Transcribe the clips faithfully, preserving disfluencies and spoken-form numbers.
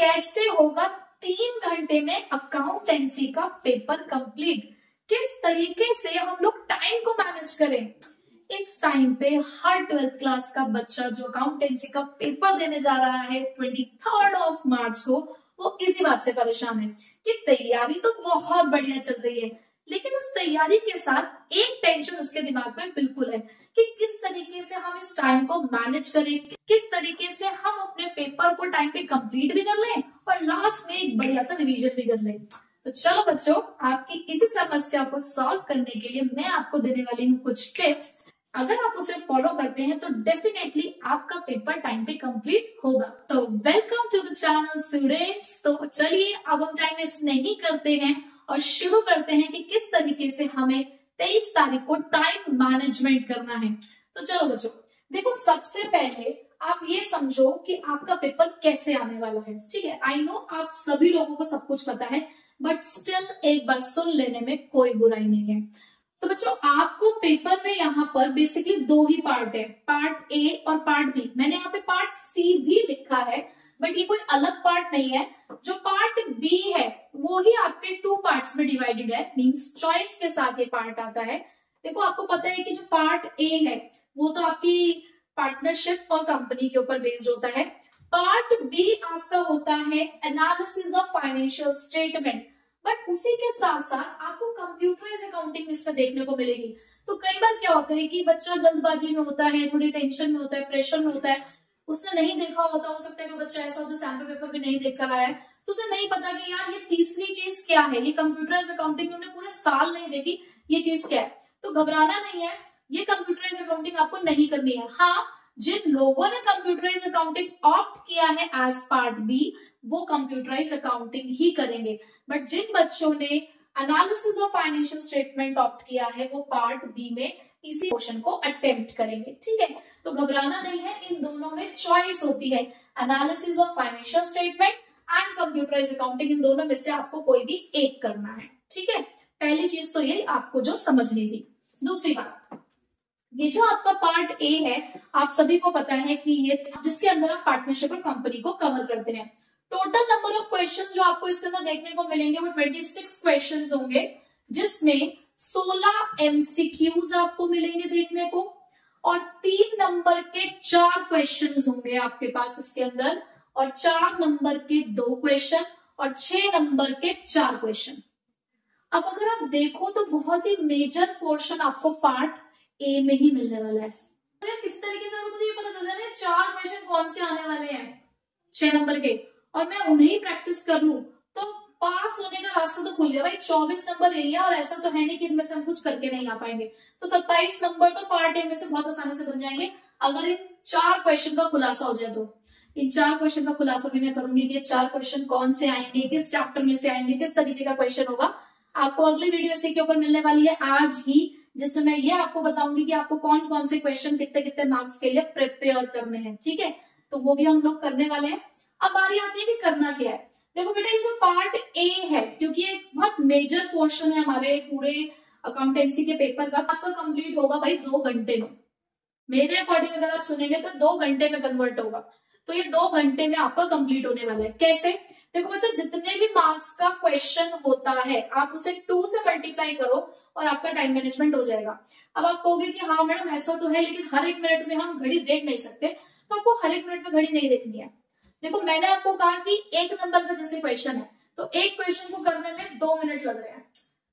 कैसे होगा तीन घंटे में अकाउंटेंसी का पेपर कंप्लीट, किस तरीके से हम लोग टाइम को मैनेज करें। इस टाइम पे हर ट्वेल्थ क्लास का बच्चा जो अकाउंटेंसी का पेपर देने जा रहा है ट्वेंटी थर्ड ऑफ मार्च को, वो इसी बात से परेशान है कि तैयारी तो बहुत बढ़िया चल रही है, लेकिन उस तैयारी के साथ एक टेंशन उसके दिमाग में बिल्कुल है कि किस तरीके से हम इस टाइम को मैनेज करें, किस तरीके से हम अपने पेपर को टाइम पे कंप्लीट भी कर लें और लास्ट में एक बढ़िया सा रिवीजन भी कर लें। तो चलो बच्चों, आपकी इसी समस्या को सॉल्व करने के लिए मैं आपको देने वाली हूँ कुछ टिप्स। अगर आप उसे फॉलो करते हैं तो डेफिनेटली आपका पेपर टाइम पे कंप्लीट होगा। तो welcome to the channel students. तो चलिए अब हम टाइम वेस्ट नहीं करते हैं और शुरू करते हैं कि किस तरीके से हमें तेईस तारीख को टाइम मैनेजमेंट करना है। तो चलो बच्चों, देखो सबसे पहले आप ये समझो कि आपका पेपर कैसे आने वाला है। ठीक है, आई नो आप सभी लोगों को सब कुछ पता है, बट स्टिल एक बार सुन लेने में कोई बुराई नहीं है। तो बच्चों, आपको पेपर में यहाँ पर बेसिकली दो ही पार्ट है, पार्ट ए और पार्ट बी। मैंने यहाँ पे पार्ट सी भी लिखा है, बट ये कोई अलग पार्ट नहीं है। जो पार्ट बी है वो ही आपके टू पार्ट्स में डिवाइडेड है, मींस चॉइस के साथ ये पार्ट आता है। देखो आपको पता है कि जो पार्ट ए है वो तो आपकी पार्टनरशिप और कंपनी के ऊपर बेस्ड होता है। पार्ट बी आपका होता है analysis of financial statement, but उसी के साथ साथ आपको कंप्यूटराइज अकाउंटिंग इसमें देखने को मिलेगी। तो कई बार क्या होता है कि बच्चा जल्दबाजी में होता है, थोड़ी टेंशन में होता है, प्रेशर में होता है, उसने नहीं देखा होता। हो सकता है कोई बच्चा ऐसा हो जो सैम्पल पेपर भी नहीं देख कर आया है, तो उसे नहीं पता कि यार ये तीसरी चीज क्या है, ये कंप्यूटराइज अकाउंटिंग हमने पूरे साल नहीं देखी, ये चीज क्या है। तो घबराना नहीं है, ये कंप्यूटराइज अकाउंटिंग आपको नहीं करनी है। हाँ, जिन लोगों ने कंप्यूटराइज अकाउंटिंग ऑप्ट किया है एज पार्ट बी, वो कंप्यूटराइज अकाउंटिंग ही करेंगे, बट जिन बच्चों ने analysis of financial statement opt किया है वो पार्ट बी में इसी क्वेश्चन को अटेम्प्ट करेंगे। ठीक है, तो घबराना नहीं है। इन दोनों में चॉइस होती है, analysis of financial statement and computerise accounting. इन दोनों में से आपको कोई भी एक करना है। ठीक है, पहली चीज तो ये आपको जो समझनी थी। दूसरी बात, ये जो आपका पार्ट ए है, आप सभी को पता है कि ये जिसके अंदर आप पार्टनरशिप और कंपनी को कवर करते हैं। टोटल नंबर ऑफ क्वेश्चन जो आपको इसके अंदर देखने को मिलेंगे वो छब्बीस क्वेश्चन होंगे, जिसमें सोलह एमसीक्यूज आपको मिलेंगे देखने को और तीन नंबर के चार क्वेश्चन होंगे आपके पास इसके अंदर, और चार नंबर के दो क्वेश्चन और छह नंबर के चार क्वेश्चन। अब अगर आप देखो तो बहुत ही मेजर पोर्शन आपको पार्ट ए में ही मिलने वाला है। अगर किस तरीके से मुझे ये पता चल रहा है चार क्वेश्चन कौन से आने वाले हैं छह नंबर के, और मैं उन्हें प्रैक्टिस कर लूं तो पास होने का रास्ता तो खुल गया भाई। चौबीस नंबर एरिया, और ऐसा तो है नहीं कि इनमें से हम कुछ करके नहीं आ पाएंगे। तो सत्ताईस नंबर तो पार्ट ए में से बहुत आसानी से बन जाएंगे, अगर इन चार क्वेश्चन का खुलासा हो जाए। तो इन चार क्वेश्चन का खुलासा भी मैं करूंगी कि चार क्वेश्चन कौन से आएंगे, किस चैप्टर में से आएंगे, किस तरीके का क्वेश्चन होगा। आपको अगली वीडियो इसी के ऊपर मिलने वाली है आज ही, जिसमें मैं ये आपको बताऊंगी कि आपको कौन कौन से क्वेश्चन कितने कितने मार्क्स के लिए प्रिपेयर करने हैं। ठीक है, तो वो भी हम लोग करने वाले हैं। अब बारी आती है कि करना क्या है। देखो बेटा, ये जो पार्ट ए है, क्योंकि ये बहुत मेजर पोर्शन है हमारे पूरे अकाउंटेंसी के पेपर का, आपका कंप्लीट होगा भाई दो घंटे में। मेरे अकॉर्डिंग अगर आप सुनेंगे तो दो घंटे में कन्वर्ट होगा। तो ये दो घंटे में आपका कंप्लीट होने वाला है। कैसे? देखो बच्चा, जितने भी मार्क्स का क्वेश्चन होता है आप उसे टू से मल्टीप्लाई करो और आपका टाइम मैनेजमेंट हो जाएगा। अब आप कहोगे कि हाँ मैडम ऐसा तो है, लेकिन हर एक मिनट में हम घड़ी देख नहीं सकते, तो आपको हर एक मिनट में घड़ी नहीं देखनी है। देखो मैंने आपको कहा कि एक नंबर का जैसे क्वेश्चन है, तो एक क्वेश्चन को करने में दो मिनट लग रहे हैं।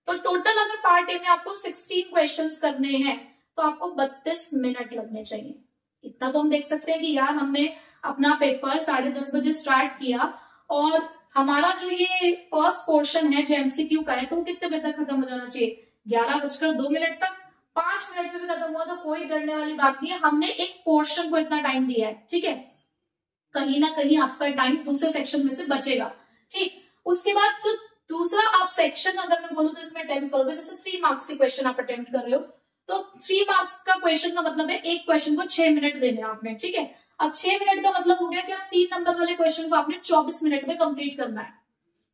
तो टोटल अगर पार्ट ए में आपको सोलह क्वेश्चंस करने हैं तो आपको बत्तीस मिनट लगने चाहिए। इतना तो हम देख सकते हैं कि यार हमने अपना पेपर साढ़े दस बजे स्टार्ट किया और हमारा जो ये फर्स्ट पोर्शन है जो एमसीक्यू का है, तो कितने बजे तक खत्म हो जाना चाहिए? ग्यारह बजकर दो मिनट तक। पांच मिनट में भी खत्म हुआ तो कोई डरने वाली बात नहीं है, हमने एक पोर्शन को इतना टाइम दिया है। ठीक है, कहीं ना कहीं आपका टाइम दूसरे सेक्शन में से बचेगा। ठीक, उसके बाद जो दूसरा आप सेक्शन अगर मैं बोलूं तो इसमें अटेम्प्ट करोगे, जैसे थ्री मार्क्स के क्वेश्चन आप अटेम्प्ट कर रहे हो, तो थ्री मार्क्स का क्वेश्चन का मतलब है एक क्वेश्चन को छह मिनट देने आपने। ठीक है, अब छह मिनट का मतलब हो गया कि आप तीन नंबर वाले क्वेश्चन को आपने चौबीस मिनट में कंप्लीट करना है।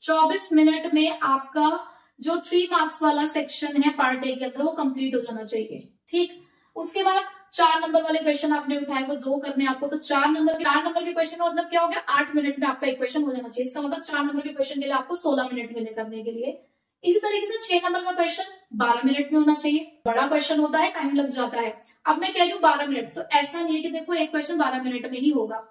चौबीस मिनट में आपका जो थ्री मार्क्स वाला सेक्शन है पार्ट ए के अंदर वो कंप्लीट हो जाना चाहिए। ठीक, उसके बाद चार नंबर वाले क्वेश्चन आपने उठाए, वो दो करने आपको, तो चार नंबर चार नंबर के क्वेश्चन का मतलब क्या हो गया, आठ मिनट में आपका इक्वेशन हो जाना चाहिए। इसका मतलब चार नंबर के क्वेश्चन के लिए आपको सोलह मिनट मिले करने के लिए। इसी तरीके से छह नंबर का क्वेश्चन बारह मिनट में होना चाहिए। बड़ा क्वेश्चन होता है, टाइम लग जाता है। अब मैं कह रही हूँ बारह मिनट, तो ऐसा नहीं है कि देखो एक क्वेश्चन बारह मिनट में ही होगा।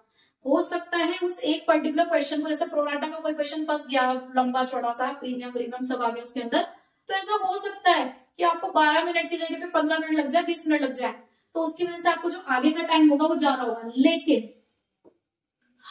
हो सकता है उस एक पर्टिकुलर क्वेश्चन को, जैसे प्रोराटा में कोई क्वेश्चन फंस गया, लंबा चौड़ा सा, प्रीमियम प्रीमियम सब आ गया उसके अंदर, तो ऐसा हो सकता है कि आपको बारह मिनट की जगह पे पंद्रह मिनट लग जाए, बीस मिनट लग जाए, तो उसकी वजह से आपको जो आगे का टाइम होगा वो ज्यादा होगा। लेकिन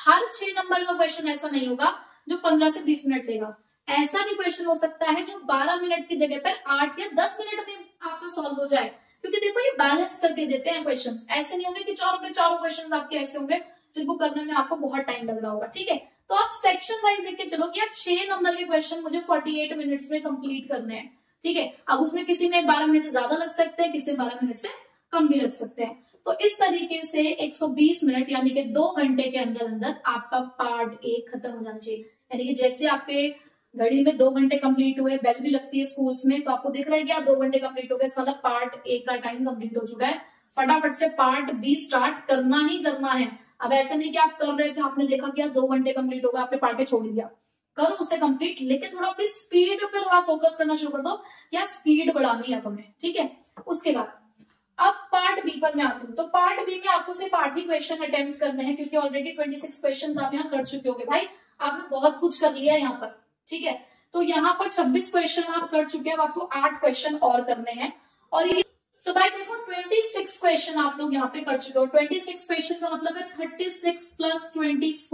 हर छह नंबर का क्वेश्चन ऐसा नहीं होगा जो पंद्रह से बीस मिनट लेगा। ऐसा भी क्वेश्चन हो सकता है जो बारह मिनट की जगह पर आठ या दस मिनट में आपका सॉल्व हो जाए, क्योंकि देखो ये बैलेंस करके देते हैं क्वेश्चन। ऐसे नहीं होंगे कि चारों के चारों क्वेश्चन आपके ऐसे होंगे जिनको करने में आपको बहुत टाइम लग रहा होगा। ठीक है, तो आप सेक्शन वाइज देख के चलो कि यार छह नंबर के क्वेश्चन मुझे अड़तालीस मिनट्स में कंप्लीट करने हैं। ठीक है, अब उसमें किसी में बारह मिनट से ज्यादा लग सकते हैं, किसी में बारह मिनट से कम भी लग सकते हैं। तो इस तरीके से एक सौ बीस मिनट यानी कि दो घंटे के अंदर अंदर आपका पार्ट ए खत्म हो जाना चाहिए। यानी कि जैसे आपके घड़ी में दो घंटे कंप्लीट हुए, बेल भी लगती है स्कूल्स में, तो आपको दिख रहा है कि आप दो घंटे कंप्लीट हो गए, इसका मतलब पार्ट ए का टाइम कंप्लीट हो चुका है। फटाफट से पार्ट बी स्टार्ट करना ही करना है। अब ऐसा नहीं कि आप कर रहे थे, आपने देखा कि यार दो घंटे कंप्लीट होगा, आपने पार्ट ए छोड़ दिया, करो उसे कंप्लीट, लेकिन थोड़ा अपनी स्पीड पे थोड़ा फोकस करना शुरू कर दो, या स्पीड बढ़ानी है हमें। ठीक है, उसके बाद अब पार्ट बी पर मैं आती हूँ। तो पार्ट बी में आपको सिर्फ आठ ही क्वेश्चन अटेम्प्ट करने हैं, क्योंकि ऑलरेडी छब्बीस क्वेश्चन आप यहाँ कर चुके होंगे। भाई आपने बहुत कुछ कर लिया है यहाँ पर। ठीक है, तो यहाँ पर छब्बीस क्वेश्चन आप कर चुके हैं, आपको आठ क्वेश्चन और करने हैं। और ये तो भाई देखो छब्बीस क्वेश्चन आप लोग यहाँ पे कर चुके हो। छब्बीस क्वेश्चन का मतलब है छत्तीस प्लस चौबीस,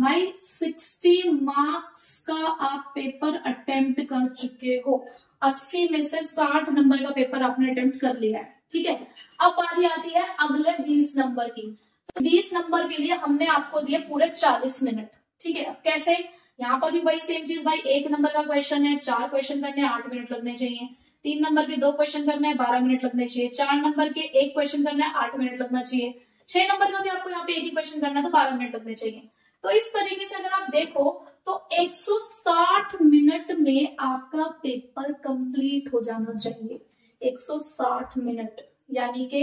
भाई साठ मार्क्स का आप पेपर अटेम्प्ट कर चुके हो। अस्सी में से साठ नंबर का पेपर आपने अटेम्प्ट कर लिया है। ठीक है, अब बारी आती है अगले बीस नंबर की। तो बीस नंबर के लिए हमने आपको दिए पूरे चालीस मिनट। ठीक है, कैसे, यहाँ पर भी वही सेम चीज। भाई एक नंबर का क्वेश्चन है, चार क्वेश्चन करने, आठ मिनट लगने चाहिए। तीन नंबर के दो क्वेश्चन करने हैं, बारह मिनट लगने चाहिए। चार नंबर के एक क्वेश्चन करना है, आठ मिनट लगना चाहिए। छह नंबर का भी आपको यहाँ पे एक ही क्वेश्चन करना है, तो बारह मिनट लगने चाहिए। तो इस तरीके से अगर आप देखो तो एक सौ साठ मिनट में आपका पेपर कंप्लीट हो जाना चाहिए। एक सौ साठ मिनट यानी के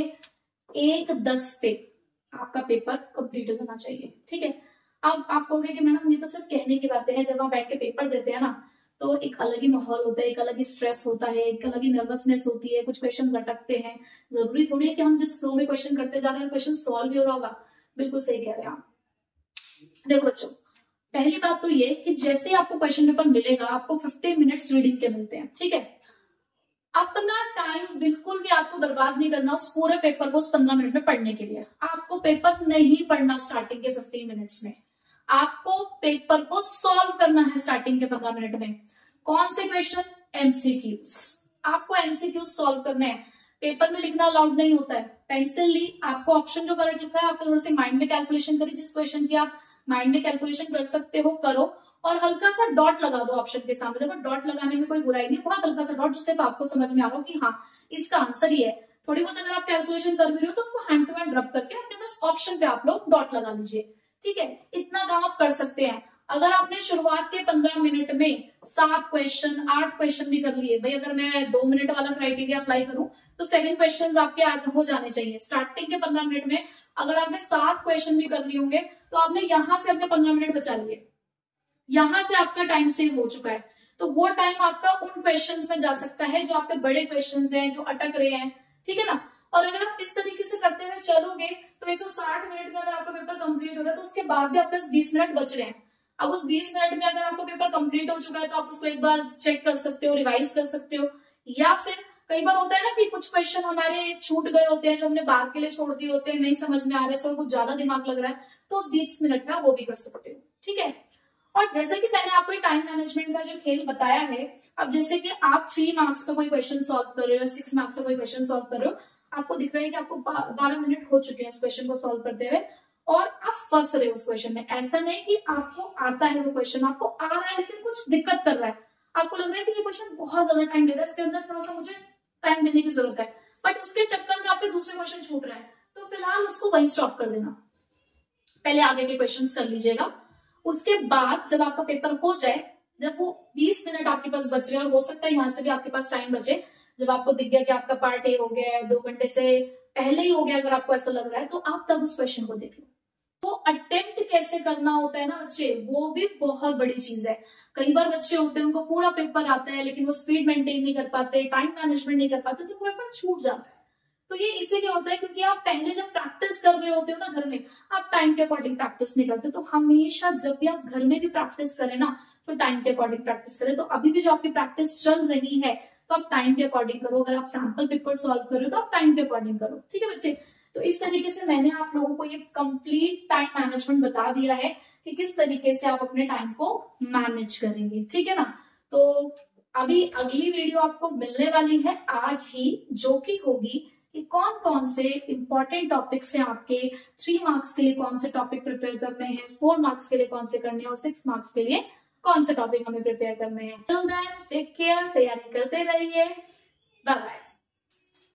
एक दस पे आपका पेपर कंप्लीट हो जाना चाहिए। ठीक है, अब आप कहोगे कि मैडम ये तो सिर्फ कहने की बातें हैं, जब आप बैठ के पेपर देते हैं ना तो एक अलग ही माहौल होता है, एक अलग ही स्ट्रेस होता है, एक अलग ही नर्वसनेस होती है, कुछ क्वेश्चन लटकते हैं। जरूरी थोड़ी है कि हम जिस फ्लो में क्वेश्चन करते जा रहे हैं क्वेश्चन सॉल्व भी हो रहा होगा। बिल्कुल सही कह रहे हैं आप। देखो बच्चों, पहली बात तो ये कि जैसे ही आपको क्वेश्चन पेपर मिलेगा, आपको फिफ्टीन मिनट्स रीडिंग के मिलते हैं। ठीक है, अपना टाइम बिल्कुल भी आपको बर्बाद नहीं करना उस पूरे पेपर को उस पंद्रह मिनट में पढ़ने के लिए। आपको पेपर नहीं पढ़ना स्टार्टिंग के फिफ्टीन मिनट्स में, आपको पेपर को सॉल्व करना है स्टार्टिंग के पंद्रह मिनट में। कौन से क्वेश्चन, एमसीक्यूज, आपको एमसीक्यूज सॉल्व करने हैं। पेपर में लिखना अलाउड नहीं होता है। पेंसिल ली, आपको ऑप्शन जो करेक्ट लिखा है आपने थोड़ा सा माइंड में कैलकुलेशन करी, जिस क्वेश्चन की आप माइंड में कैलकुलेशन कर सकते हो करो, और हल्का सा डॉट लगा दो ऑप्शन के सामने। देखो डॉट लगाने में कोई बुराई नहीं, बहुत हल्का सा डॉट जो सिर्फ आपको समझ में आ रहा हो कि हाँ इसका आंसर ये है। थोड़ी बहुत अगर आप कैलकुलेशन कर भी रहे हो तो उसको हैंड टू हैंड रब करके अपने बस ऑप्शन पे आप लोग डॉट लगा दीजिए। ठीक है, इतना काम आप कर सकते हैं। अगर आपने शुरुआत के पंद्रह मिनट में सात क्वेश्चन आठ क्वेश्चन भी कर लिए, भाई अगर मैं दो मिनट वाला क्राइटेरिया अप्लाई करूं तो सेवन क्वेश्चन आपके आज हो जाने चाहिए। स्टार्टिंग के पंद्रह मिनट में अगर आपने सात क्वेश्चन भी कर लिए होंगे तो आपने यहां से अपने पंद्रह मिनट बचा लिए, यहां से आपका टाइम सेव हो चुका है। तो वो टाइम आपका उन क्वेश्चन में जा सकता है जो आपके बड़े क्वेश्चन है, जो अटक रहे हैं। ठीक है ना, और अगर आप इस तरीके से करते हुए चलोगे तो एक सौ साठ मिनट में अगर आपका पेपर कंप्लीट हो रहा है तो उसके बाद भी आपके बीस मिनट बच रहे हैं। अब उस बीस मिनट में अगर आपका पेपर कंप्लीट हो चुका है तो आप उसको एक बार चेक कर सकते हो, रिवाइज कर सकते हो, या फिर कई बार होता है ना कि कुछ क्वेश्चन हमारे छूट गए होते हैं जो हमने बाद के लिए छोड़ दिए होते हैं, नहीं समझ में आ रहे हैं, कुछ ज्यादा दिमाग लग रहा है, तो उस बीस मिनट में आप वो भी कर सकते हो। ठीक है, और जैसे कि मैंने आपको टाइम मैनेजमेंट का जो खेल बताया है, अब जैसे कि आप थ्री मार्क्स का कोई क्वेश्चन सॉल्व कर रहे हो, सिक्स मार्क्स का कोई क्वेश्चन सॉल्व कर रहे हो, आपको दिख रहा है कि आपको बारह मिनट हो चुके हैं इस क्वेश्चन को सॉल्व करते हुए और आप फंस रहे हो उस क्वेश्चन में। ऐसा नहीं कि आपको आता है वो क्वेश्चन, आपको आ रहा है लेकिन कुछ दिक्कत कर रहा है, आपको लग रहा है कि ये क्वेश्चन बहुत ज्यादा टाइम ले रहा है, इसके अंदर थोड़ा सा मुझे टाइम देने की जरूरत है, बट उसके चक्कर में आपके दूसरे क्वेश्चन छूट रहे हैं, तो फिलहाल उसको वहीं स्टॉप कर देना। पहले आगे के क्वेश्चन कर लीजिएगा, उसके बाद जब आपका पेपर हो जाए, जब वो बीस मिनट आपके पास बच रहे हैं, और हो सकता है यहां से भी आपके पास टाइम बचे, जब आपको दिख गया कि आपका पार्ट ए हो गया है, दो घंटे से पहले ही हो गया अगर आपको ऐसा लग रहा है, तो आप तब उस क्वेश्चन को देख लो। तो अटेम्प्ट कैसे करना होता है ना बच्चे, वो भी बहुत बड़ी चीज है। कई बार बच्चे होते हैं उनको पूरा पेपर आता है लेकिन वो स्पीड मेंटेन नहीं कर पाते, टाइम मैनेजमेंट नहीं कर पाते, तो वो पेपर छूट जाता है। तो ये इसीलिए होता है क्योंकि आप पहले जब प्रैक्टिस कर रहे होते हो ना घर में, आप टाइम के अकॉर्डिंग प्रैक्टिस नहीं करते। तो हमेशा जब भी आप घर में भी प्रैक्टिस करें ना तो टाइम के अकॉर्डिंग प्रैक्टिस करें। तो अभी भी जो आपकी प्रैक्टिस चल रही है तो आप टाइम के अकॉर्डिंग करो। अगर आप सैंपल पेपर सॉल्व करो तो आप टाइम के अकॉर्डिंग करो, ठीक है बच्चे। तो इस तरीके से मैंने आप लोगों को ये कंप्लीट टाइम मैनेजमेंट बता दिया है कि किस तरीके से आप अपने टाइम को मैनेज करेंगे, ठीक है ना। तो अभी अगली वीडियो आपको मिलने वाली है आज ही, जो कि होगी कि कौन कौन से इंपॉर्टेंट टॉपिक्स हैं आपके, थ्री मार्क्स के लिए कौन से टॉपिक प्रिपेयर करने हैं, फोर मार्क्स के लिए कौन से करने हैं और सिक्स मार्क्स के लिए कौन से टॉपिक हमें प्रिपेयर करने हैं। टिल देन टेक केयर, तैयारी करते रहिए, बाय बाय।